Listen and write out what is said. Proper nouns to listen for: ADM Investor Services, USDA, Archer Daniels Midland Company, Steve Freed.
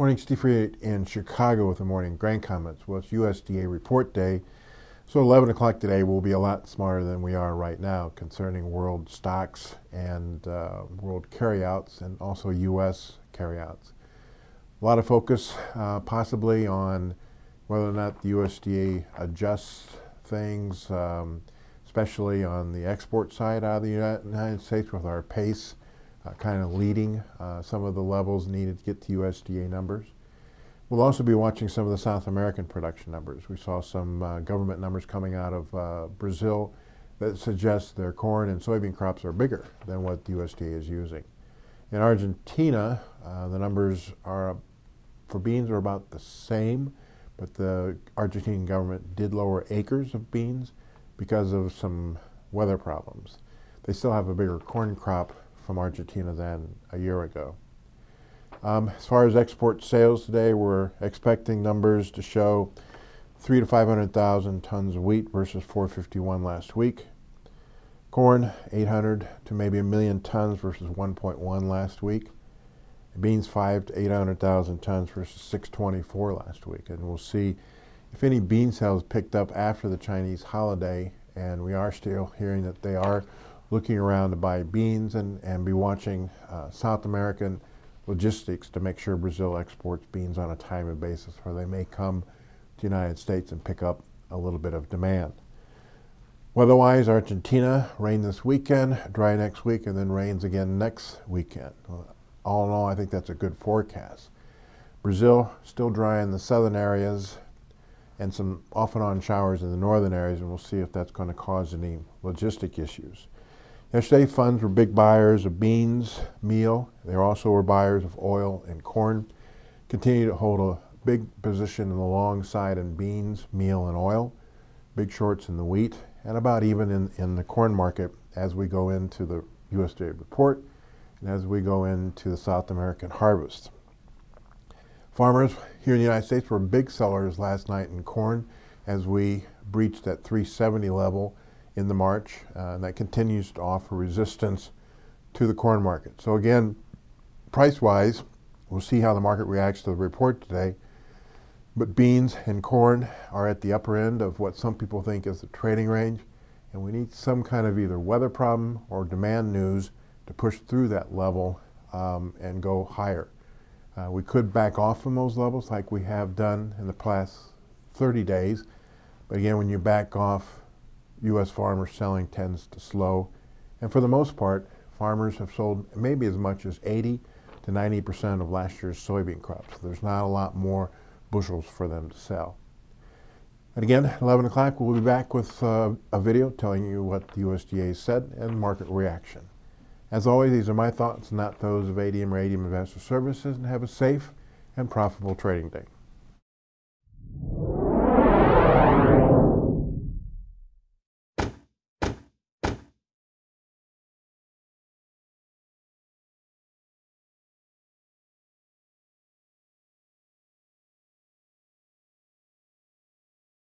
Morning, Steve Freed in Chicago with the morning grain comments. Well, it's USDA report day, so 11 o'clock today will be a lot smarter than we are right now concerning world stocks and world carryouts and also U.S. carryouts. A lot of focus possibly on whether or not the USDA adjusts things, especially on the export side out of the United States with our pace. Kind of leading some of the levels needed to get to USDA numbers. We'll also be watching some of the South American production numbers. We saw some government numbers coming out of Brazil that suggest their corn and soybean crops are bigger than what the USDA is using. In Argentina, the numbers are for beans are about the same, but the Argentine government did lower acres of beans because of some weather problems. They still have a bigger corn crop from Argentina than a year ago. As far as export sales today, we're expecting numbers to show 300,000 to 500,000 tons of wheat versus 451 last week. Corn, 800 to maybe a million tons versus 1.1 last week. Beans, 500,000 to 800,000 tons versus 624 last week. And we'll see if any bean sales picked up after the Chinese holiday, and we are still hearing that they are looking around to buy beans and be watching South American logistics to make sure Brazil exports beans on a timely basis, or they may come to the United States and pick up a little bit of demand. Weather-wise, Argentina, rain this weekend, dry next week, and then rains again next weekend. All in all, I think that's a good forecast. Brazil, still dry in the southern areas, and some off and on showers in the northern areas, and we'll see if that's going to cause any logistic issues. Yesterday, funds were big buyers of beans, meal. They also were buyers of oil and corn. Continue to hold a big position in the long side in beans, meal, and oil. Big shorts in the wheat, and about even in the corn market as we go into the USDA report and as we go into the South American harvest. Farmers here in the United States were big sellers last night in corn as we breached that 370 level in the March, and that continues to offer resistance to the corn market. So again, price-wise, we'll see how the market reacts to the report today, but beans and corn are at the upper end of what some people think is the trading range, and we need some kind of either weather problem or demand news to push through that level and go higher. We could back off from those levels like we have done in the past 30 days, but again, when you back off, U.S. farmer selling tends to slow, and for the most part, farmers have sold maybe as much as 80 to 90% of last year's soybean crops. So there's not a lot more bushels for them to sell. And again, 11 o'clock, we'll be back with a video telling you what the USDA said and market reaction. As always, these are my thoughts, not those of ADM or ADM Investor Services, and have a safe and profitable trading day.